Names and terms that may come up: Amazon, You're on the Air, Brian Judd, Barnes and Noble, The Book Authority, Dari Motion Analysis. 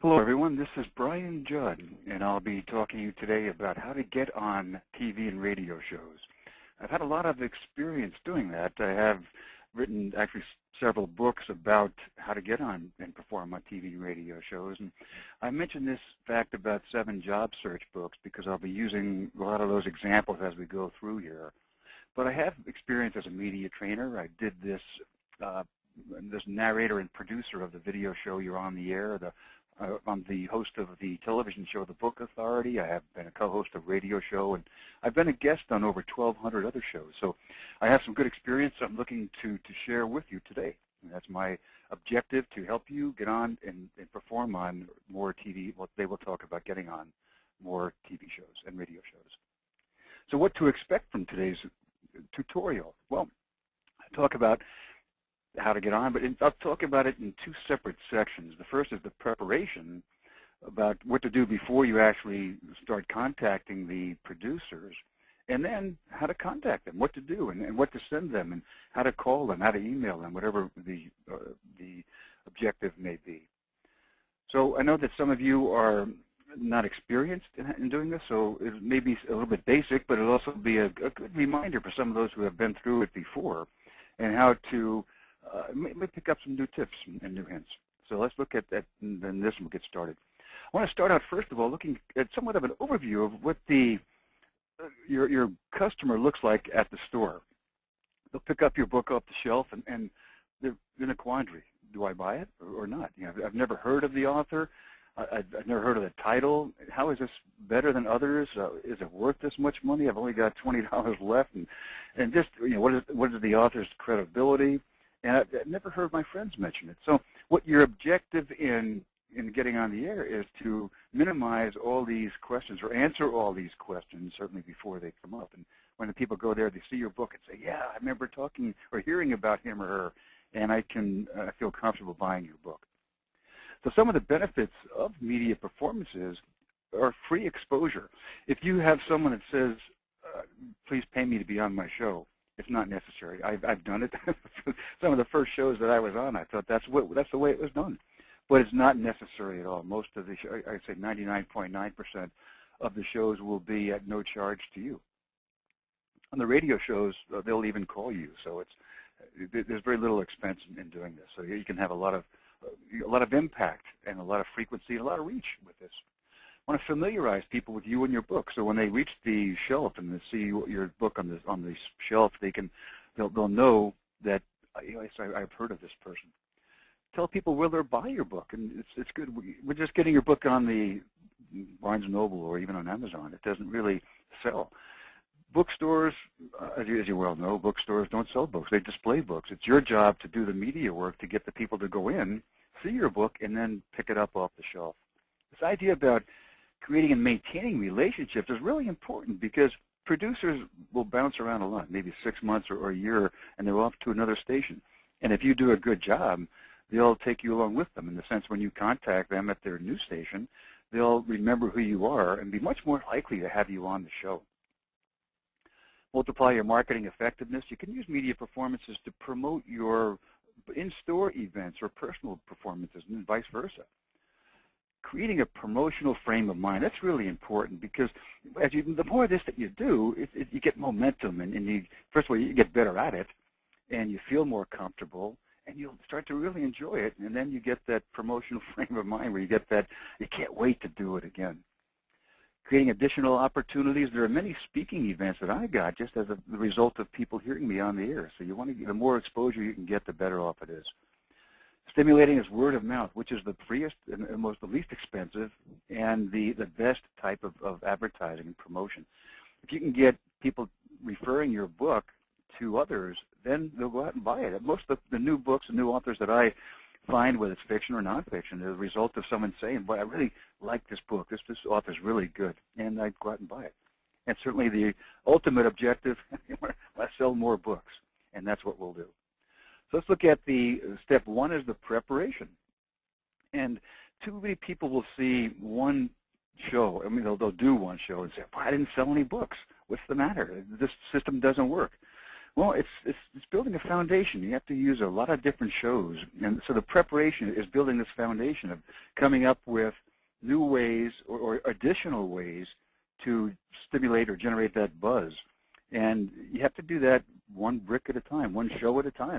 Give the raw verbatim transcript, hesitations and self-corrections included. Hello, everyone. This is Brian Judd, and I'll be talking to you today about how to get on T V and radio shows. I've had a lot of experience doing that. I have written actually several books about how to get on and perform on T V and radio shows. And I mentioned this fact about seven job search books because I'll be using a lot of those examples as we go through here. But I have experience as a media trainer. I did this, uh, this narrator and producer of the video show You're on the Air, the Uh, I'm the host of the television show, The Book Authority. I have been a co-host of a radio show, and I've been a guest on over twelve hundred other shows. So I have some good experience I'm looking to, to share with you today. And that's my objective, to help you get on and, and perform on more T V. Well, they will talk about getting on more T V shows and radio shows. So what to expect from today's tutorial? Well, I talk about how to get on, but in, I'll talk about it in two separate sections. The first is the preparation, about what to do before you actually start contacting the producers, and then how to contact them, what to do, and, and what to send them, and how to call them, how to email them, whatever the, uh, the objective may be. So I know that some of you are not experienced in, in doing this, so it may be a little bit basic, but it'll also be a, a good reminder for some of those who have been through it before, and how to Uh, may, may pick up some new tips and, and new hints. So let's look at that, and then this will get started. I want to start out, first of all, looking at somewhat of an overview of what the uh, your, your customer looks like at the store. They'll pick up your book off the shelf, and, and they're in a quandary. Do I buy it or, or not? You know, I've never heard of the author. I, I've, I've never heard of the title. How is this better than others? Uh, is it worth this much money? I've only got twenty dollars left. And, and just, you know, what is, what is the author's credibility? And I've never heard my friends mention it. So what your objective in, in getting on the air is to minimize all these questions, or answer all these questions, certainly before they come up. And when the people go there, they see your book and say, yeah, I remember talking or hearing about him or her, and I can uh, feel comfortable buying your book. So some of the benefits of media performances are free exposure. If you have someone that says, uh, please pay me to be on my show, it's not necessary. I've, I've done it. Some of the first shows that I was on, I thought that's what, that's the way it was done. But it's not necessary at all. Most of the, I'd say ninety-nine point nine percent of the shows will be at no charge to you. On the radio shows, they'll even call you. So it's, there's very little expense in, in doing this. So you can have a lot of, a lot of impact and a lot of frequency and a lot of reach with this. I want to familiarize people with you and your book, so when they reach the shelf and they see your book on the on the shelf, they can they'll they'll know that yes, I, I've heard of this person. Tell people where they'll buy your book, and it's it's good. We're just getting your book on the Barnes and Noble or even on Amazon. It doesn't really sell. Bookstores, as you, as you well know, bookstores don't sell books. They display books. It's your job to do the media work to get the people to go in, see your book, and then pick it up off the shelf. This idea about creating and maintaining relationships is really important, because producers will bounce around a lot, maybe six months or, or a year, and they're off to another station. And if you do a good job, they'll take you along with them, in the sense when you contact them at their new station, they'll remember who you are and be much more likely to have you on the show. Multiply your marketing effectiveness. You can use media performances to promote your in-store events or personal performances, and vice versa. Creating a promotional frame of mind, that's really important, because as you, the more of this that you do, it, it, you get momentum, and, and you, first of all, you get better at it, and you feel more comfortable, and you'll start to really enjoy it, and then you get that promotional frame of mind where you get that, you can't wait to do it again. Creating additional opportunities. There are many speaking events that I got just as a the result of people hearing me on the air, so you want to get, the more exposure you can get, the better off it is. Stimulating is word of mouth, which is the freest and most the least expensive and the, the best type of, of advertising and promotion. If you can get people referring your book to others, then they'll go out and buy it. Most of the, the new books and new authors that I find, whether it's fiction or nonfiction, is the result of someone saying, boy, I really like this book. This, this author's really good, and I'd go out and buy it. And certainly the ultimate objective, I sell more books, and that's what we'll do. Let's look at the step one is the preparation. And too many people will see one show. I mean, they'll, they'll do one show and say, well, I didn't sell any books. What's the matter? This system doesn't work. Well, it's, it's, it's building a foundation. You have to use a lot of different shows. And so the preparation is building this foundation of coming up with new ways or, or additional ways to stimulate or generate that buzz. And you have to do that one brick at a time, one show at a time.